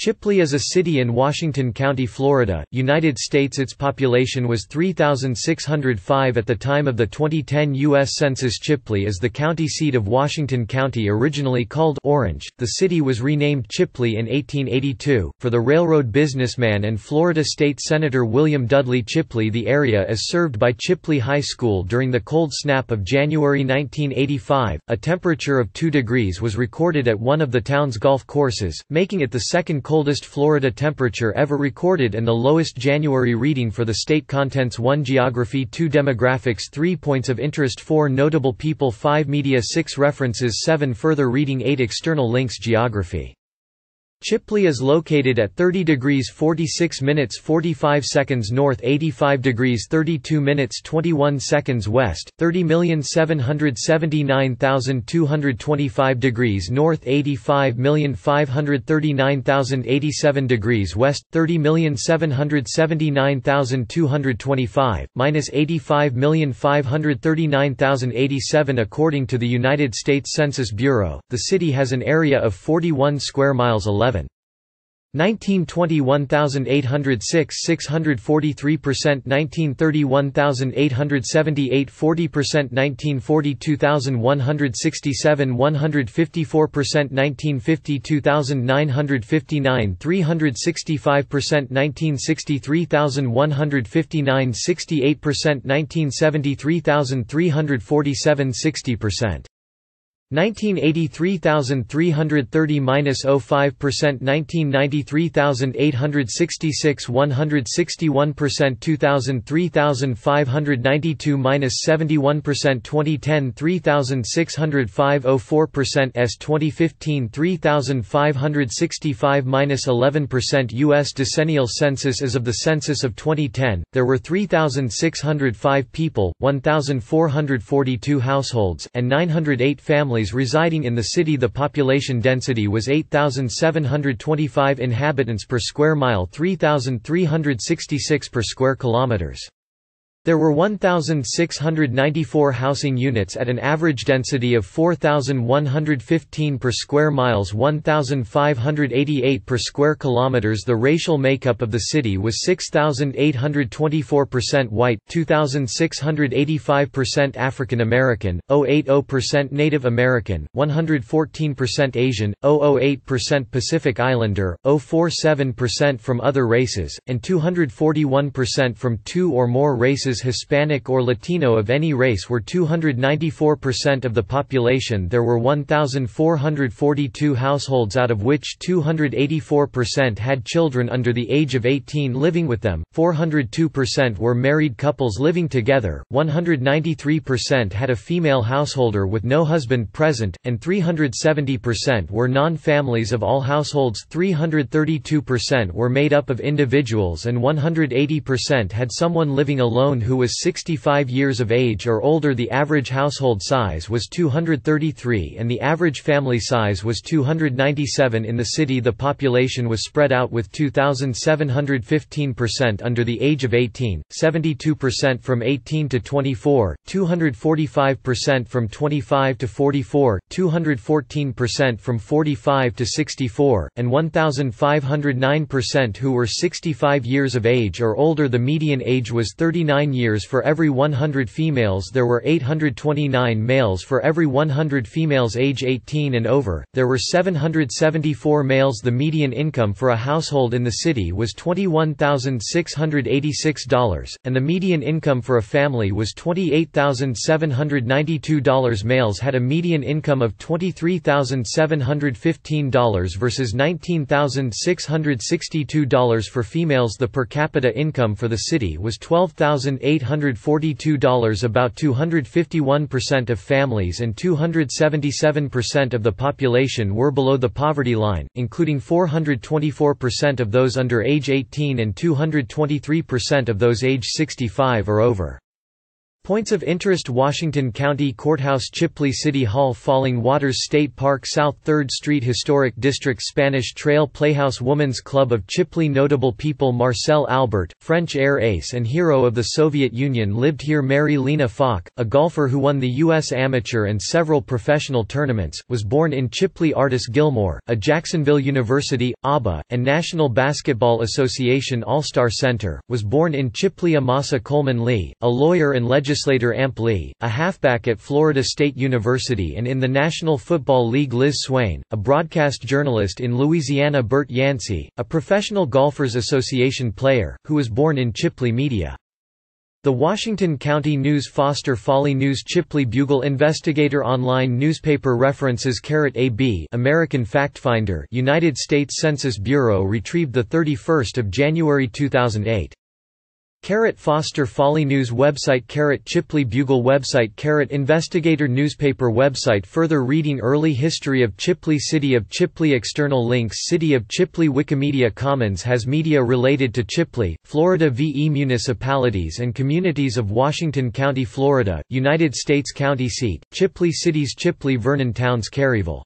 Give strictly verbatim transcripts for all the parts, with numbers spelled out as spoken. Chipley is a city in Washington County, Florida, United States. Its population was three thousand six hundred five at the time of the twenty ten U S Census. Chipley is the county seat of Washington County, originally called Orange. The city was renamed Chipley in eighteen eighty-two. For the railroad businessman and Florida State Senator William Dudley Chipley, the area is served by Chipley High School. During the cold snap of January nineteen eighty-five, a temperature of two degrees was recorded at one of the town's golf courses, making it the second coldest Florida temperature ever recorded and the lowest January reading for the state. Contents: one Geography, two Demographics, three Points of Interest, four Notable People, five Media, six References, seven Further Reading, eight External Links. Geography. Chipley is located at thirty degrees forty-six minutes forty-five seconds north, eighty-five degrees thirty-two minutes twenty-one seconds west, thirty million seven hundred seventy-nine thousand two hundred twenty-five degrees north, eighty-five million five hundred thirty-nine thousand eighty-seven degrees west, thirty million seven hundred seventy-nine thousand two hundred twenty-five, minus eighty-five million five hundred thirty-nine thousand eighty-seven. According to the United States Census Bureau, the city has an area of forty-one square miles, nineteen twenty-one thousand eight hundred six, six hundred forty-three percent, nineteen thirty-one thousand eight hundred seventy-eight, forty percent, nineteen forty-two thousand one hundred sixty-seven, one hundred fifty-four percent, nineteen fifty-two thousand nine hundred fifty-nine, three hundred sixty-five percent, nineteen sixty-three thousand one hundred fifty-nine, sixty-eight percent, nineteen seventy-three thousand three hundred forty-seven, sixty percent. nineteen eighty-three thousand three hundred thirty minus zero point five percent, nineteen ninety-three thousand eight hundred sixty-six, one hundred sixty-one percent, two thousand three thousand five hundred ninety-two minus seventy-one percent, twenty ten three thousand six hundred five, zero point four percent, s twenty fifteen three thousand five hundred sixty-five minus eleven percent. U S decennial census. As of the census of twenty ten, there were three thousand six hundred five people, one thousand four hundred forty-two households, and nine hundred eight families residing in the city. The population density was eight thousand seven hundred twenty-five inhabitants per square mile, three thousand three hundred sixty-six per square kilometers. There were one thousand six hundred ninety-four housing units at an average density of four thousand one hundred fifteen per square miles, one thousand five hundred eighty-eight per square kilometers. The racial makeup of the city was six thousand eight hundred twenty-four percent white, two thousand six hundred eighty-five percent African American, zero point eight zero percent Native American, one hundred fourteen percent Asian, zero point zero eight percent Pacific Islander, zero point four seven percent from other races, and two hundred forty-one percent from two or more races. Hispanic or Latino of any race were two hundred ninety-four percent of the population. There were one thousand four hundred forty-two households, out of which two hundred eighty-four percent had children under the age of eighteen living with them, four hundred two percent were married couples living together, one hundred ninety-three percent had a female householder with no husband present, and three hundred seventy percent were non-families. Of all households, three hundred thirty-two percent were made up of individuals and one hundred eighty percent had someone living alone who was sixty-five years of age or older. The average household size was two hundred thirty-three and the average family size was two hundred ninety-seven in the city. The population was spread out, with two thousand seven hundred fifteen percent under the age of eighteen, seventy-two percent from eighteen to twenty-four, two hundred forty-five percent from twenty-five to forty-four, two hundred fourteen percent from forty-five to sixty-four, and one thousand five hundred nine percent who were sixty-five years of age or older. The median age was thirty-nine years for every one hundred females. There were eight hundred twenty-nine males for every one hundred females age eighteen and over. There were seven hundred seventy-four males. The median income for a household in the city was twenty-one thousand six hundred eighty-six dollars, and the median income for a family was twenty-eight thousand seven hundred ninety-two dollars. Males had a median income of twenty-three thousand seven hundred fifteen dollars versus nineteen thousand six hundred sixty-two dollars for females. The per capita income for the city was twelve thousand eight hundred forty-two dollars. About two hundred fifty-one percent of families and two hundred seventy-seven percent of the population were below the poverty line, including four hundred twenty-four percent of those under age eighteen and two hundred twenty-three percent of those age sixty-five or over. Points of interest: Washington County Courthouse, Chipley City Hall, Falling Waters State Park, South third Street Historic District, Spanish Trail Playhouse, Woman's Club of Chipley. Notable people: Marcel Albert, French air ace and hero of the Soviet Union, lived here. Mary Lena Falk, a golfer who won the U S amateur and several professional tournaments, was born in Chipley. Artis Gilmore, a Jacksonville University, A B B A, and National Basketball Association All-Star Center, was born in Chipley. Amasa Coleman Lee, a lawyer and legislator, Slater Amp Lee, a halfback at Florida State University and in the National Football League. Liz Swain, a broadcast journalist in Louisiana. Bert Yancey, a Professional Golfers Association player, who was born in Chipley. Media: The Washington County News, Foster Folly News, Chipley Bugle, Investigator Online. Newspaper references: A B American Factfinder, United States Census Bureau, retrieved the thirty-first of January two thousand eight. Foster Folly News website. Chipley Bugle website. Investigator newspaper website. Further reading: Early history of Chipley, City of Chipley. External links: City of Chipley. Wikimedia Commons has media related to Chipley, Florida versus Municipalities and Communities of Washington County, Florida, United States. County seat: Chipley. Cities: Chipley, Vernon Towns, Caryville,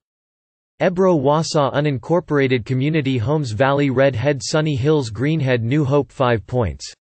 Ebro, Wausau. Unincorporated community: Holmes Valley, Red Head, Sunny Hills, Greenhead, New Hope. Five points.